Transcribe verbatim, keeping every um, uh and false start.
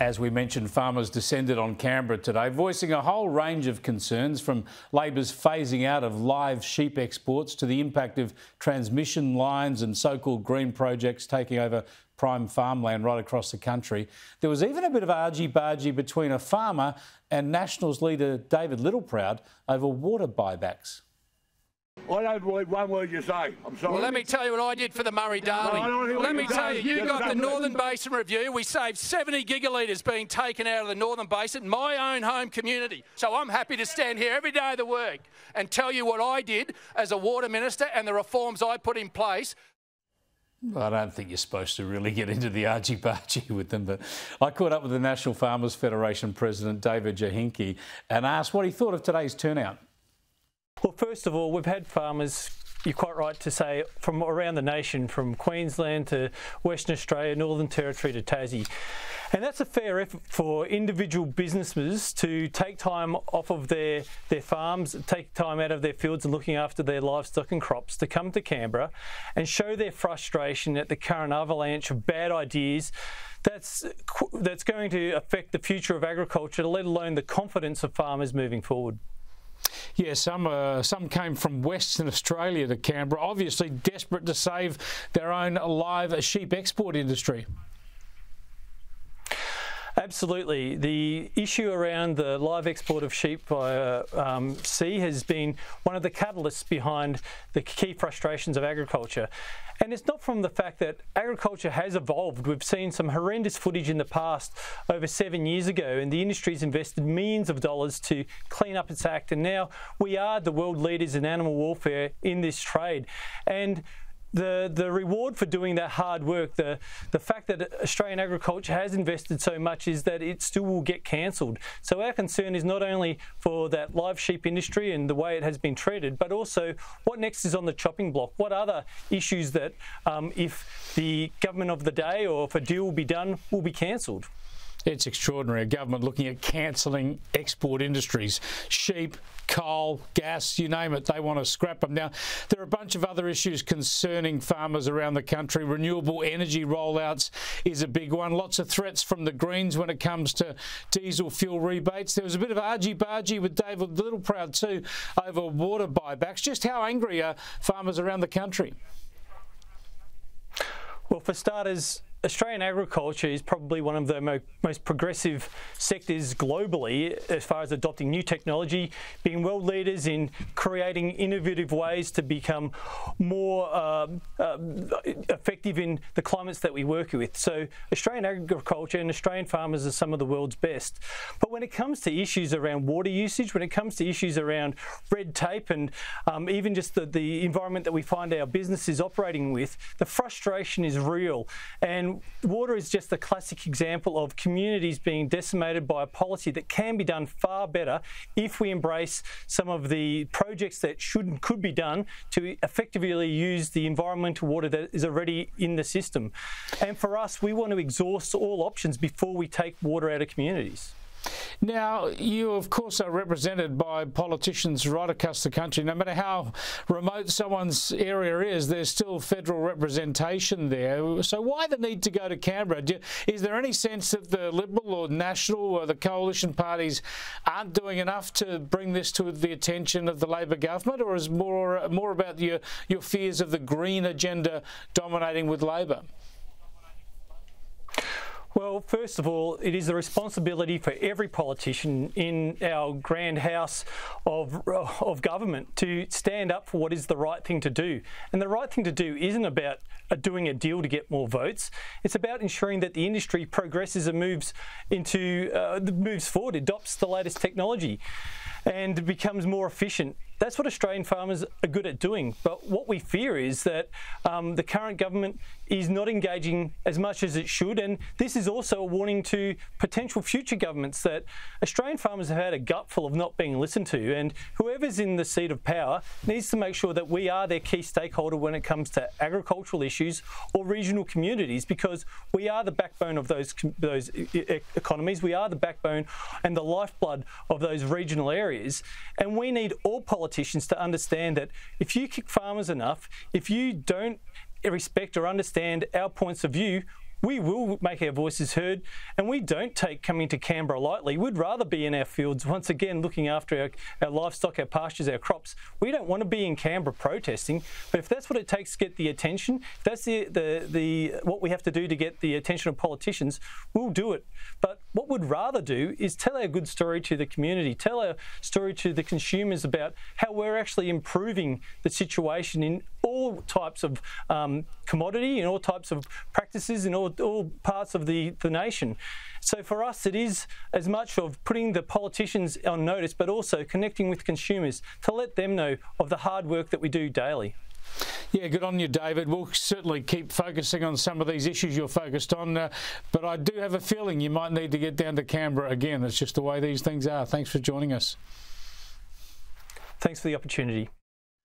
As we mentioned, farmers descended on Canberra today, voicing a whole range of concerns, from Labor's phasing out of live sheep exports to the impact of transmission lines and so-called green projects taking over prime farmland right across the country. There was even a bit of argy-bargy between a farmer and Nationals leader David Littleproud over water buybacks. I don't believe one word you say. I'm sorry. Well, let me tell you what I did for the Murray-Darling. No, let me tell you, you That's got the Northern Basin Review. We saved seventy gigalitres being taken out of the Northern Basin, my own home community. So I'm happy to stand here every day of the week and tell you what I did as a water minister and the reforms I put in place. I don't think you're supposed to really get into the argy-bargy with them, but I caught up with the National Farmers' Federation President David Jochinke and asked what he thought of today's turnout. Well, first of all, we've had farmers, you're quite right to say, from around the nation, from Queensland to Western Australia, Northern Territory to Tassie. And that's a fair effort for individual businesses to take time off of their, their farms, take time out of their fields and looking after their livestock and crops, to come to Canberra and show their frustration at the current avalanche of bad ideas that's, that's going to affect the future of agriculture, let alone the confidence of farmers moving forward. Yeah, some, uh, some came from Western Australia to Canberra, obviously desperate to save their own live sheep export industry. Absolutely. The issue around the live export of sheep via um, sea has been one of the catalysts behind the key frustrations of agriculture. And it's not from the fact that agriculture has evolved. We've seen some horrendous footage in the past over seven years ago, and the industry's invested millions of dollars to clean up its act. And now we are the world leaders in animal welfare in this trade. And The, the reward for doing that hard work, the, the fact that Australian agriculture has invested so much, is that it still will get cancelled. So our concern is not only for that live sheep industry and the way it has been treated, but also what next is on the chopping block. What other issues that, um, if the government of the day or if a deal will be done, will be cancelled. It's extraordinary, a government looking at cancelling export industries. Sheep, coal, gas, you name it, they want to scrap them. Now, there are a bunch of other issues concerning farmers around the country. Renewable energy rollouts is a big one. Lots of threats from the Greens when it comes to diesel fuel rebates. There was a bit of argy-bargy with David Littleproud too over water buybacks. Just how angry are farmers around the country? Well, for starters, Australian agriculture is probably one of the mo most progressive sectors globally as far as adopting new technology, being world leaders in creating innovative ways to become more uh, uh, effective in the climates that we work with. So Australian agriculture and Australian farmers are some of the world's best. But when it comes to issues around water usage, when it comes to issues around red tape and um, even just the, the environment that we find our businesses operating with, the frustration is real. And water is just a classic example of communities being decimated by a policy that can be done far better if we embrace some of the projects that should and could be done to effectively use the environmental water that is already in the system. And for us, we want to exhaust all options before we take water out of communities. Now, you, of course, are represented by politicians right across the country. No matter how remote someone's area is, there's still federal representation there. So why the need to go to Canberra? Do, is there any sense that the Liberal or National or the coalition parties aren't doing enough to bring this to the attention of the Labor government, or is more, more about your, your fears of the Green agenda dominating with Labor? Well, first of all, it is the responsibility for every politician in our grand house of, of government to stand up for what is the right thing to do. And the right thing to do isn't about doing a deal to get more votes. It's about ensuring that the industry progresses and moves, into, uh, moves forward, adopts the latest technology and becomes more efficient. That's what Australian farmers are good at doing. But what we fear is that um, the current government is not engaging as much as it should. And this is also a warning to potential future governments that Australian farmers have had a gutful of not being listened to. And whoever's in the seat of power needs to make sure that we are their key stakeholder when it comes to agricultural issues or regional communities, because we are the backbone of those, those e- economies. We are the backbone and the lifeblood of those regional areas. And we need all politicians politicians to understand that if you kick farmers enough, if you don't respect or understand our points of view, We will make our voices heard, and we don't take coming to Canberra lightly. We'd rather be in our fields, once again, looking after our, our livestock, our pastures, our crops. We don't want to be in Canberra protesting, but if that's what it takes to get the attention, if that's the, the, the, what we have to do to get the attention of politicians, we'll do it. But what we'd rather do is tell our good story to the community, tell our story to the consumers about how we're actually improving the situation in all types of um, commodity, in all types of practices, in all all parts of the, the nation. So for us, it is as much of putting the politicians on notice, but also connecting with consumers to let them know of the hard work that we do daily. Yeah, good on you, David. We'll certainly keep focusing on some of these issues you're focused on, uh, but I do have a feeling you might need to get down to Canberra again. It's just the way these things are. Thanks for joining us. Thanks for the opportunity.